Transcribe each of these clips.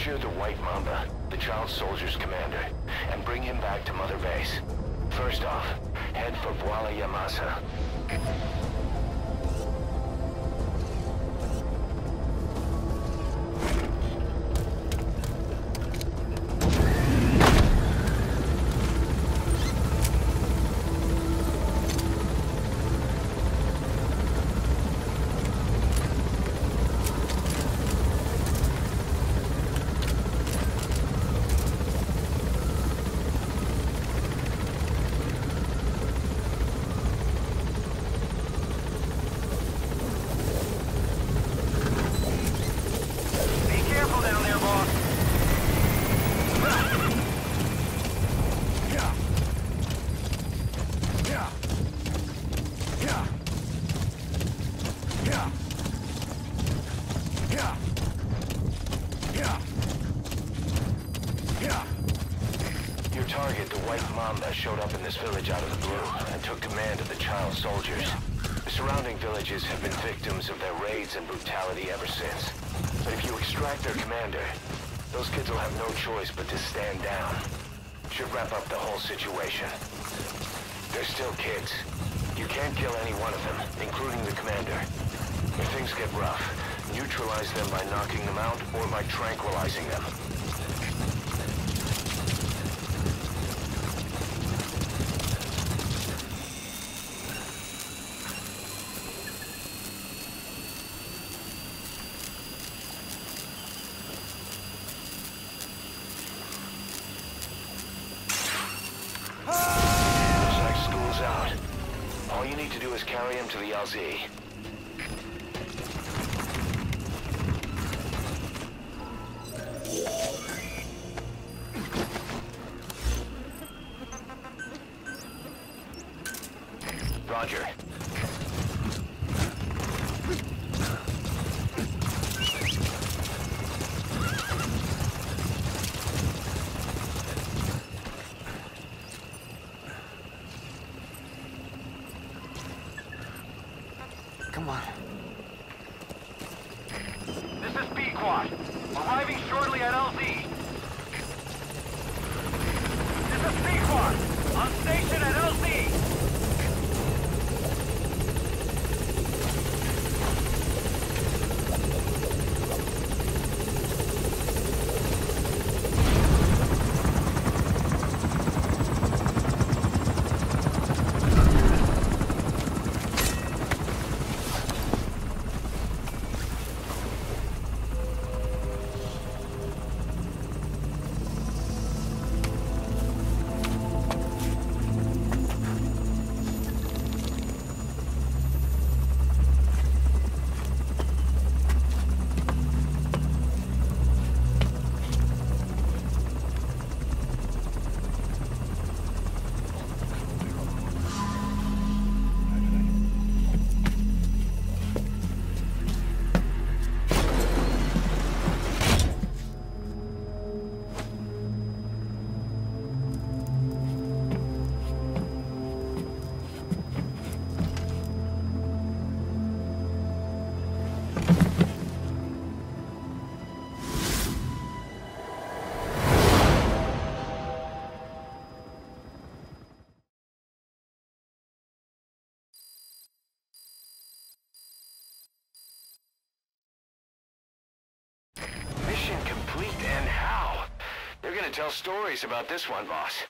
Capture the White Mamba, the child soldier's commander, and bring him back to Mother Base. First off, head for Bwala Yamasa. Showed up in this village out of the blue and took command of the child soldiers. The surrounding villages have been victims of their raids and brutality ever since. But if you extract their commander, those kids will have no choice but to stand down. Should wrap up the whole situation. They're still kids. You can't kill any one of them, including the commander. If things get rough, neutralize them by knocking them out or by tranquilizing them. Carry him to the LZ. Roger. Come on. This is Pequod. Arriving shortly at LZ. This is Pequod. On station at Tell stories about this one, boss.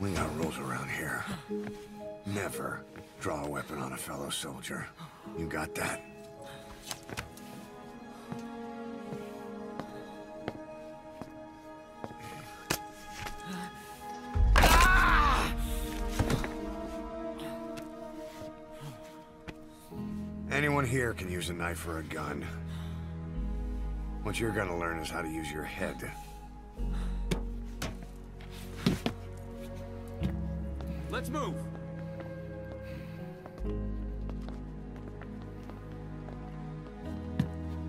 We got rules around here. Never draw a weapon on a fellow soldier. You got that? Anyone here can use a knife or a gun. What you're gonna learn is how to use your head. Let's move!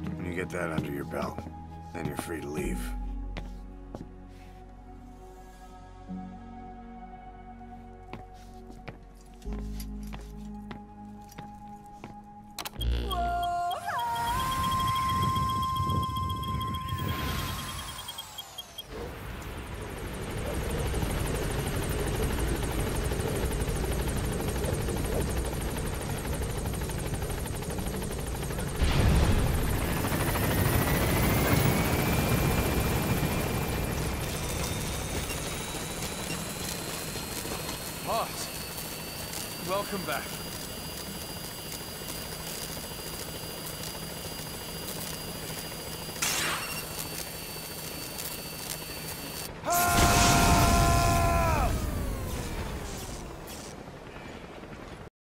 When you get that under your belt, then you're free to leave. Come back.